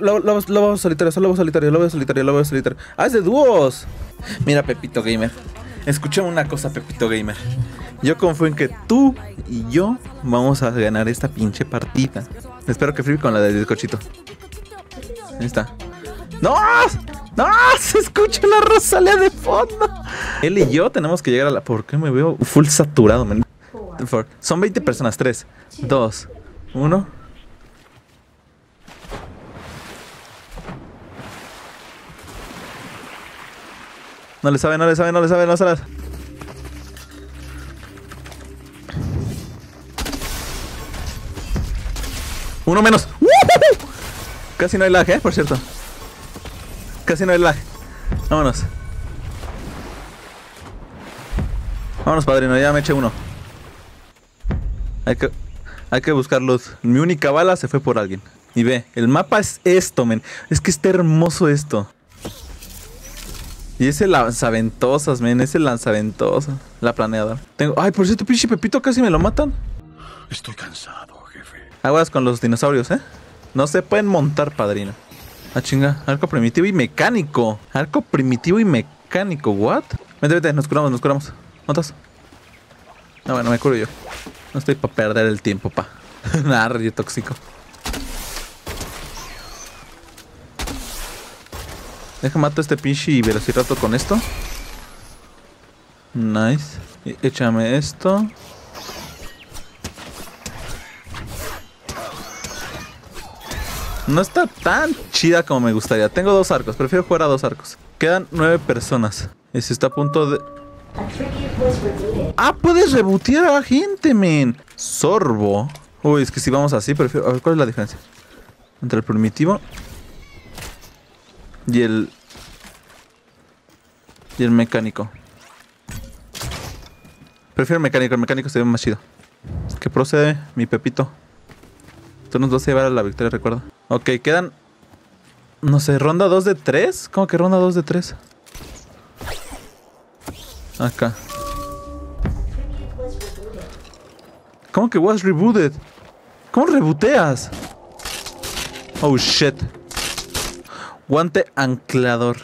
Lobo solitario, solo lobo solitario. ¡Ah, es de dúos! Mira, Pepito Gamer, escucha una cosa, Pepito Gamer. Yo confío en que tú y yo vamos a ganar esta pinche partida. Espero que flipe con la del bizcochito. Ahí está. ¡No! ¡No! ¡Se escucha la Rosalía de fondo! Él y yo tenemos que llegar a la... ¿Por qué me veo full saturado, man? Son 20 personas. 3, 2, 1... No le sabe, no le sabe. Uno menos. Casi no hay lag, por cierto. Casi no hay lag. Vámonos. Vámonos, padrino, ya me eché uno. Hay que buscar luz. Mi única bala se fue por alguien. Y ve, el mapa es esto, men. Es que está hermoso esto. Y ese lanzaventosas, men, ese lanzaventosas. La planeadora. Tengo... Ay, por cierto, pinche Pepito, casi me lo matan. Estoy cansado, jefe. Aguas con los dinosaurios, ¿eh? No se pueden montar, padrino. Ah, chinga. Arco primitivo y mecánico. Arco primitivo y mecánico, ¿what? Vente, vente, nos curamos. ¿Montas? Ah, bueno, me curo yo. No estoy para perder el tiempo, pa. Nah, rollo tóxico. Deja mato a este pinche y velocirato con esto. Nice. Y échame esto. No está tan chida como me gustaría. Tengo 2 arcos. Prefiero jugar a 2 arcos. Quedan 9 personas. Y se está a punto de... ¡Ah! ¡Puedes rebotear a gente, men! Sorbo. Uy, es que si vamos así, prefiero... A ver, ¿cuál es la diferencia? Entre el primitivo... Y el mecánico. Prefiero el mecánico se ve más chido. Que procede, mi Pepito. Tú nos vas a llevar a la victoria, recuerda. Ok, quedan... No sé, ronda 2 de 3. ¿Cómo que ronda 2 de 3? Acá. ¿Cómo que was rebooted? ¿Cómo reboteas? Oh, shit. Guante anclador.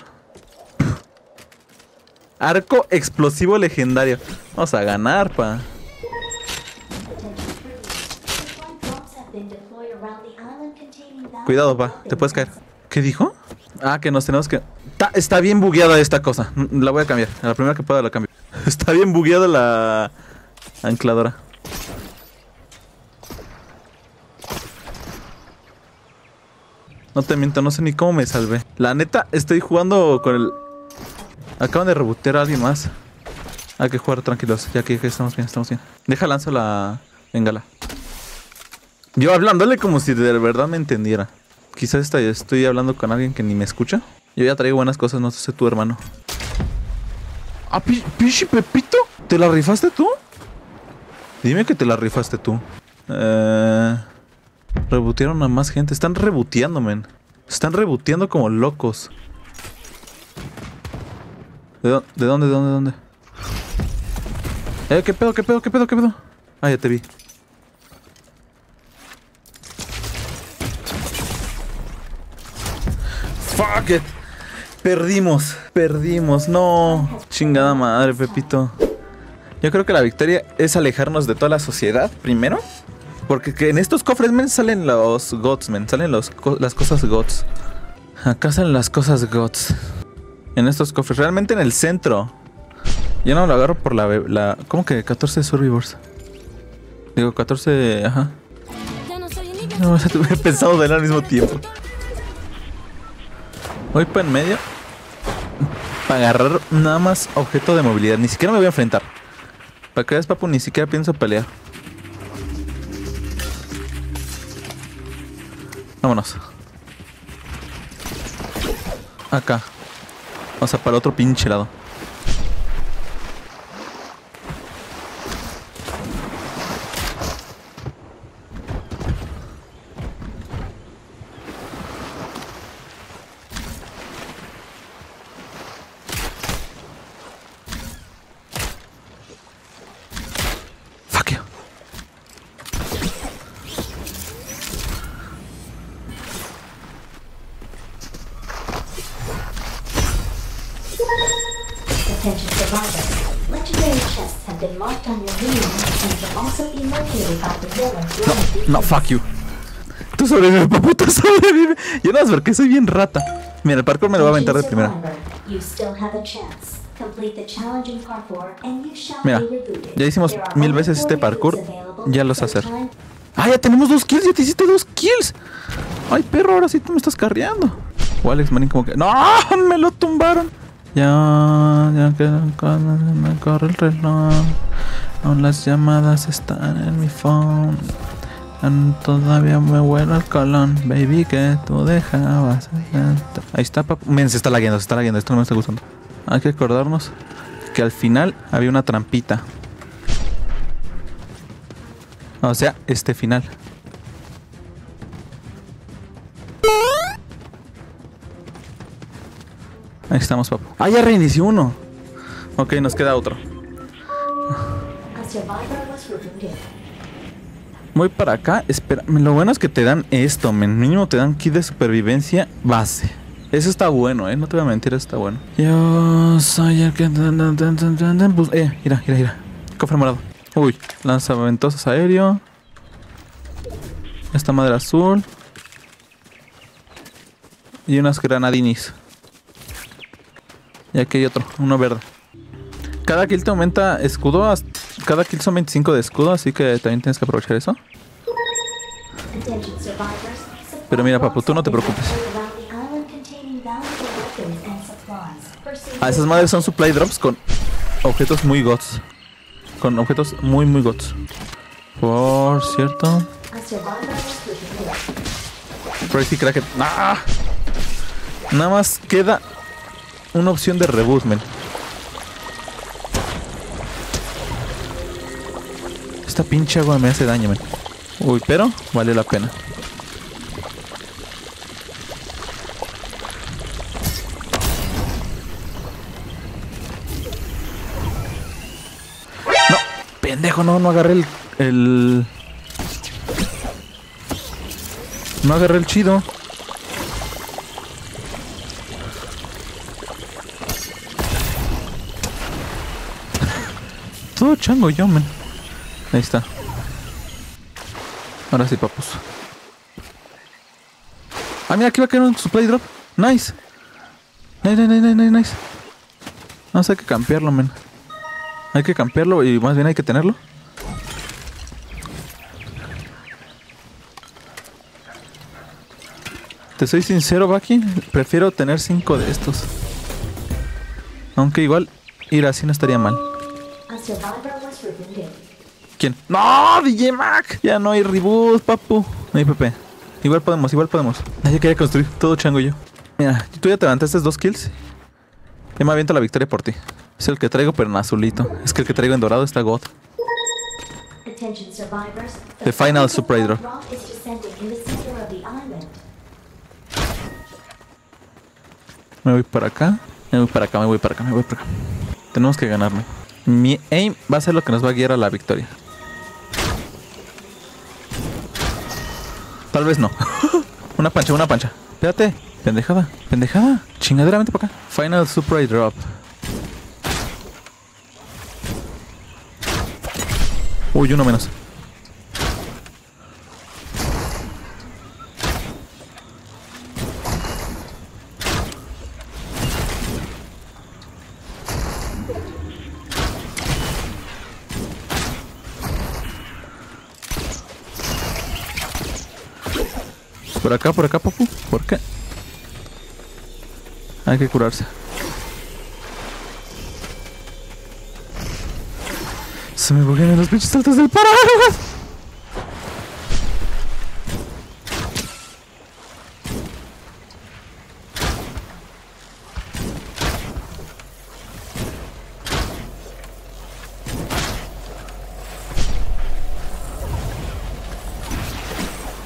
Arco explosivo legendario. Vamos a ganar, pa. Cuidado, pa. Te puedes caer. ¿Qué dijo? Ah, que nos tenemos que... Está bien bugueada esta cosa. La voy a cambiar. A la primera que pueda la cambio. Está bien bugueada la... ancladora. No te miento, no sé ni cómo me salvé. La neta, estoy jugando con el... Acaban de rebotear a alguien más. Hay que jugar tranquilos. Ya que estamos bien, Deja lanzo la... bengala. Yo hablándole como si de verdad me entendiera. Quizás estoy hablando con alguien que ni me escucha. Yo ya traigo buenas cosas, no sé tú, hermano. Ah, pinche Pepito. ¿Te la rifaste tú? Dime que te la rifaste tú. Rebotearon a más gente. Están reboteando, men. Están reboteando como locos. ¿De dónde? ¿Qué pedo? Ah, ya te vi. Fuck it. Perdimos. No. Chingada madre, Pepito. Yo creo que la victoria es alejarnos de toda la sociedad primero. Porque que en estos cofres, men, salen los gods, men. Salen las cosas gods. Acá salen las cosas gods. En estos cofres. Realmente en el centro. Ya no lo agarro por la... ¿Cómo que 14 survivors? Digo, 14... Ajá. No, o sea, te hubiera pensado de él al mismo tiempo. Voy para en medio. Para agarrar nada más objeto de movilidad. Ni siquiera me voy a enfrentar. Para que veas, papu, ni siquiera pienso pelear. Vámonos. Acá. O sea, para el otro pinche lado. Fuck you. Attention survivors, legendary chests have been marked on your menu and can also be located by the villain. No, fuck you. Tú sobrevive, papu, tú sobrevive. Yo no, es porque soy bien rata. Mira, el parkour me lo va a aventar de primera. Mira, ya hicimos 1000 veces este parkour. Ya lo sé hacer. ¡Ah, ya tenemos 2 kills! ¡Ya te hiciste 2 kills! ¡Ay, perro! Ahora sí tú me estás carreando. O Alex, manín, como que... ¡No! ¡Me lo tumbaron! Ya que me corre el reloj. Aún las llamadas están en mi phone. Todavía me huele el colón, baby, que tú dejabas. Ahí está, papu. Men, se está lagueando, esto no me está gustando. Hay que acordarnos que al final había una trampita. O sea, este final. Ahí estamos, papu. Ah, ya reinició uno. Ok, nos queda otro. Voy para acá, espera. Lo bueno es que te dan esto, men. Mínimo te dan kit de supervivencia base. Eso está bueno, no te voy a mentir, eso está bueno. Yo soy el que... Mira. Cofre morado. Uy, lanzaventosas aéreo. Esta madera azul. Y unas granadinis. Y aquí hay otro, uno verde. Cada kill te aumenta escudo hasta... Cada kill son 25 de escudo, así que también tienes que aprovechar eso. Pero mira, papu, tú no te preocupes. Ah, esas madres son supply drops con objetos muy gods. Con objetos muy, muy gods. Por cierto. Crazy Cracket. ¡Ah! Nada más queda una opción de reboot, men. Esta pinche agua me hace daño, men. Uy, pero vale la pena. No, pendejo, no agarré el... No agarré el chido. Todo chango yo, men. Ahí está. Ahora sí, papus. Ah, mira, aquí va a caer un supply drop. Nice. Nice. No, o sea, hay que campearlo, men. Hay que campearlo y más bien hay que tenerlo. Te soy sincero, Baki. Prefiero tener 5 de estos. Aunque igual ir así no estaría mal. ¿Quién? ¡No! DJ Mac. Ya no hay reboot, papu. No hay PP. Igual podemos. Yo quería construir todo chango yo. Mira, tú ya te levantaste 2 kills. Ya me aviento la victoria por ti. Es el que traigo, pero en azulito. Es que el que traigo en dorado está god. The final supply drop. Me voy para acá. Tenemos que ganarme. Mi aim va a ser lo que nos va a guiar a la victoria. Tal vez no. Una pancha. Espérate. Pendejada. Chingadera, vente para acá. Final supply drop. Uy, uno menos. Por acá, papu. ¿Por qué? Hay que curarse. Se me buguean los pinches tratos del paraguas.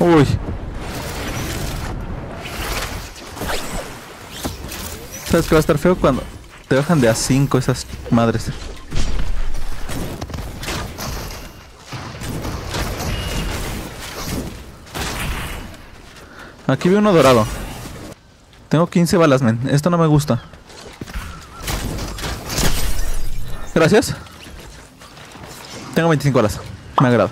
Uy. Sabes que va a estar feo cuando te bajan de A5 esas madres. Aquí vi uno dorado. Tengo 15 balas, men. Esto no me gusta. Gracias. Tengo 25 balas. Me agrada.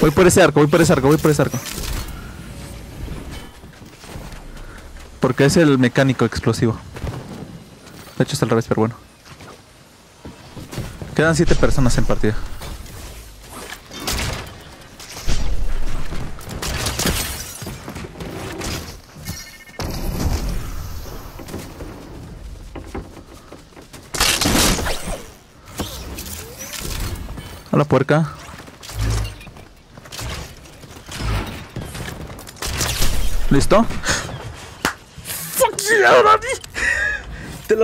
Voy por ese arco, porque es el mecánico explosivo. De hecho es al revés, pero bueno. Quedan 7 personas en partida. A la puerca. ¿Listo? Te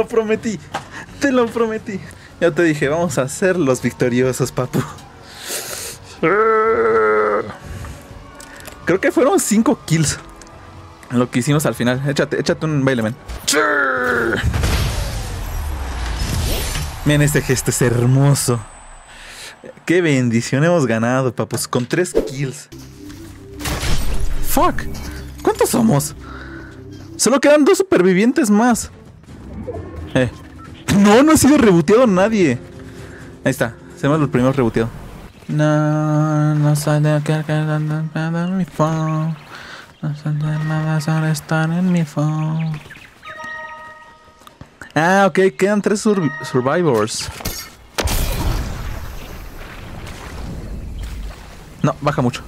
lo prometí. Ya te dije, vamos a ser los victoriosos, papu. Creo que fueron 5 kills lo que hicimos al final. Échate un baile, man. Miren, este gesto es hermoso. Qué bendición hemos ganado, papus. Con 3 kills. Fuck. ¿Cuántos somos? Solo quedan 2 supervivientes más. No, no ha sido reboteado nadie. Ahí está, se me el primer reboteado. No sé de qué en mi phone. No sé de nada sobre estar en mi phone. Ah, ok, quedan 3 survivors. No, baja mucho.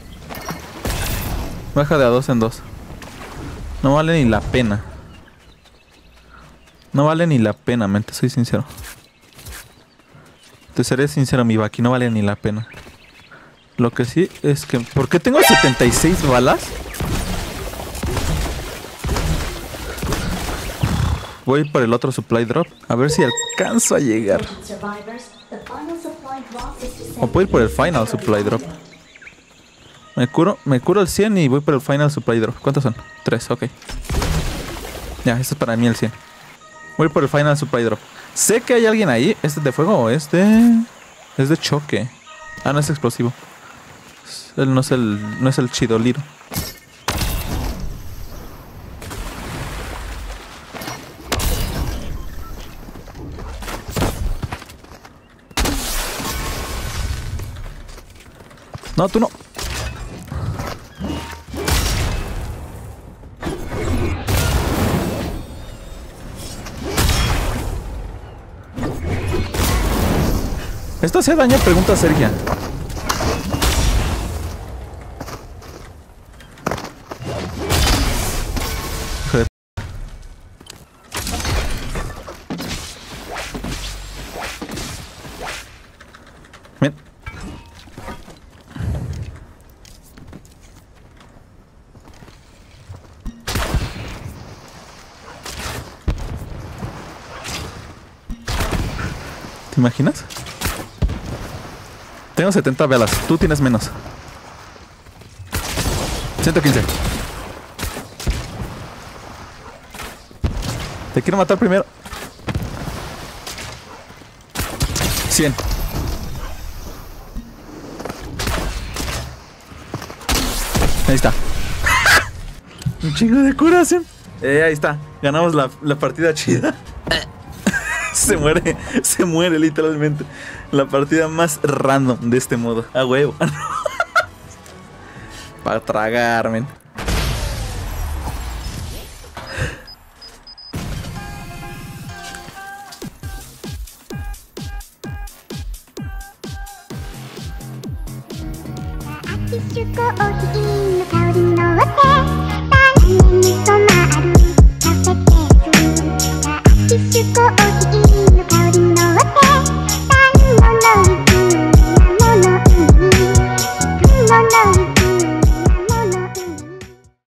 Baja de a 2 en 2. No vale ni la pena. No vale ni la pena, mente, soy sincero. Te seré sincero, mi Baki, no vale ni la pena. Lo que sí es que... ¿Por qué tengo 76 balas? Voy por el otro supply drop. A ver si alcanzo a llegar. O puedo ir por el final supply drop. Me curo el 100 y voy por el final supply drop. ¿Cuántos son? 3, ok. Ya, esto es para mí el 100. Voy por el final supply drop. Sé que hay alguien ahí. Este es de fuego o este... Es de choque. Ah, no es explosivo. Él no es el chidoliro. No, tú no. ¿Esto hace daño? Pregunta Sergio. Joder. Bien. ¿Te imaginas? Tengo 70 balas, tú tienes menos. 115. Te quiero matar primero. 100. Ahí está. Un chingo de curación. Ahí está. Ganamos la partida chida. Se muere literalmente. La partida más random de este modo. A huevo. Para tragarme.